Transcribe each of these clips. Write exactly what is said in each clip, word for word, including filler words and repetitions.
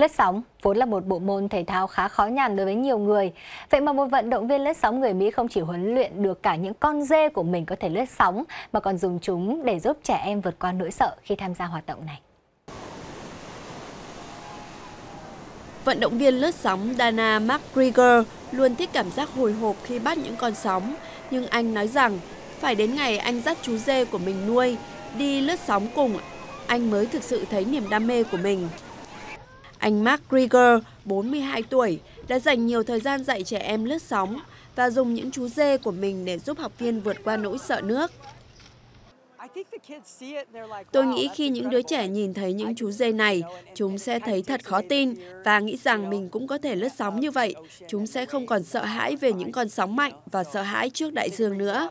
Lướt sóng vốn là một bộ môn thể thao khá khó nhằn đối với nhiều người. Vậy mà một vận động viên lướt sóng người Mỹ không chỉ huấn luyện được cả những con dê của mình có thể lướt sóng, mà còn dùng chúng để giúp trẻ em vượt qua nỗi sợ khi tham gia hoạt động này. Vận động viên lướt sóng Dana McGregor luôn thích cảm giác hồi hộp khi bắt những con sóng. Nhưng anh nói rằng phải đến ngày anh dắt chú dê của mình nuôi đi lướt sóng cùng, anh mới thực sự thấy niềm đam mê của mình. Anh Mark Rieger, bốn mươi hai tuổi, đã dành nhiều thời gian dạy trẻ em lướt sóng và dùng những chú dê của mình để giúp học viên vượt qua nỗi sợ nước. Tôi nghĩ khi những đứa trẻ nhìn thấy những chú dê này, chúng sẽ thấy thật khó tin và nghĩ rằng mình cũng có thể lướt sóng như vậy. Chúng sẽ không còn sợ hãi về những con sóng mạnh và sợ hãi trước đại dương nữa.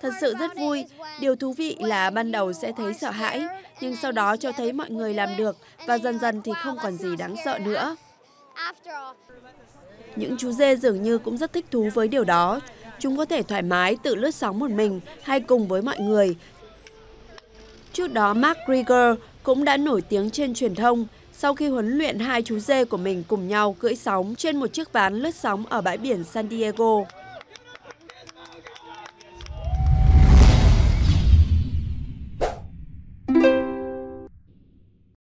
Thật sự rất vui. Điều thú vị là ban đầu sẽ thấy sợ hãi, nhưng sau đó cho thấy mọi người làm được và dần dần thì không còn gì đáng sợ nữa. Những chú dê dường như cũng rất thích thú với điều đó. Chúng có thể thoải mái tự lướt sóng một mình hay cùng với mọi người. Trước đó, Mark Krieger cũng đã nổi tiếng trên truyền thông sau khi huấn luyện hai chú dê của mình cùng nhau cưỡi sóng trên một chiếc ván lướt sóng ở bãi biển San Diego.